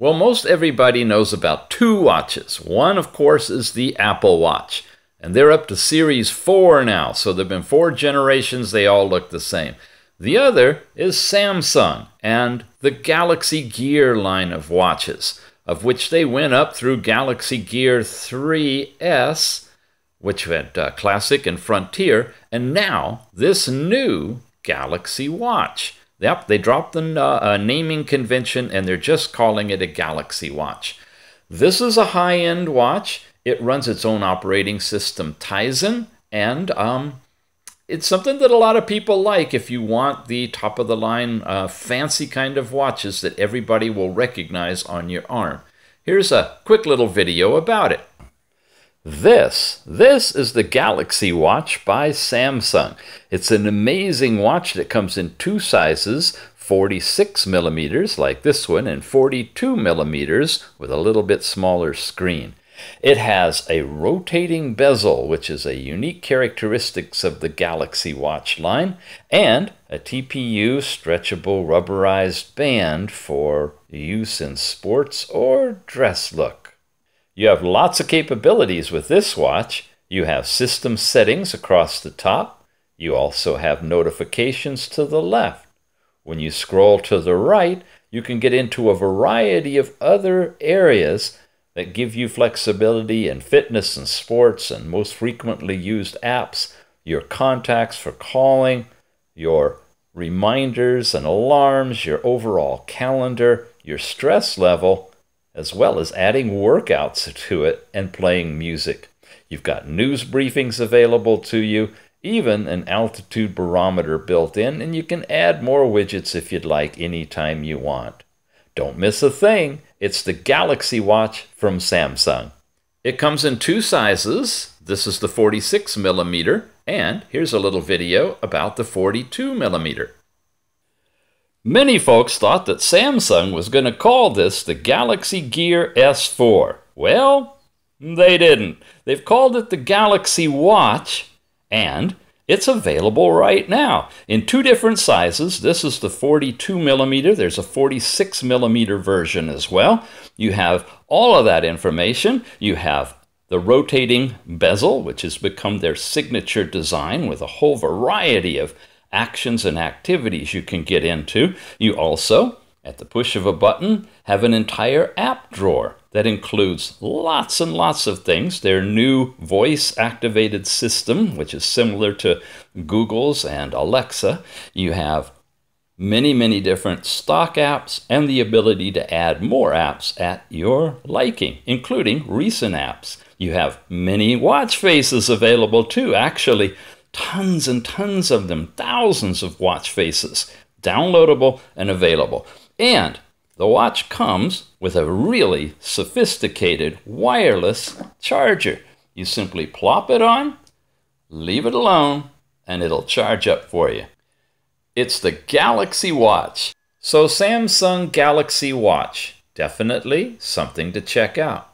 Well, most everybody knows about two watches. One, of course, is the Apple Watch. And they're up to Series 4 now, so there have been 4 generations, they all look the same. The other is Samsung and the Galaxy Gear line of watches, of which they went up through Galaxy Gear 3S, which had Classic and Frontier, and now this new Galaxy Watch. Yep, they dropped the naming convention and they're just calling it a Galaxy Watch. This is a high-end watch. It runs its own operating system, Tizen, and it's something that a lot of people like if you want the top-of-the-line fancy kind of watches that everybody will recognize on your arm. Here's a quick little video about it. This is the Galaxy Watch by Samsung. It's an amazing watch that comes in two sizes, 46 millimeters like this one and 42 millimeters with a little bit smaller screen. It has a rotating bezel, which is a unique characteristic of the Galaxy Watch line, and a TPU stretchable rubberized band for use in sports or dress look. You have lots of capabilities with this watch. You have system settings across the top. You also have notifications to the left. When you scroll to the right, you can get into a variety of other areas that give you flexibility in fitness and sports and most frequently used apps, your contacts for calling, your reminders and alarms, your overall calendar, your stress level, as well as adding workouts to it and playing music. You've got news briefings available to you, even an altitude barometer built in, and you can add more widgets if you'd like anytime you want. Don't miss a thing. It's the Galaxy Watch from Samsung. It comes in two sizes. This is the 46 millimeter, and here's a little video about the 42 millimeter. Many folks thought that Samsung was going to call this the Galaxy Gear S4. Well, they didn't. They've called it the Galaxy Watch, and it's available right now in two different sizes. This is the 42 millimeter. There's a 46 millimeter version as well. You have all of that information. You have the rotating bezel, which has become their signature design with a whole variety of actions and activities you can get into. You also, at the push of a button, have an entire app drawer that includes lots and lots of things. Their new voice-activated system, which is similar to Google's and Alexa. You have many, many different stock apps and the ability to add more apps at your liking, including recent apps. You have many watch faces available too, actually. Tons and tons of them, thousands of watch faces, downloadable and available. And the watch comes with a really sophisticated wireless charger. You simply plop it on, leave it alone, and it'll charge up for you. It's the Galaxy Watch. So Samsung Galaxy Watch, definitely something to check out.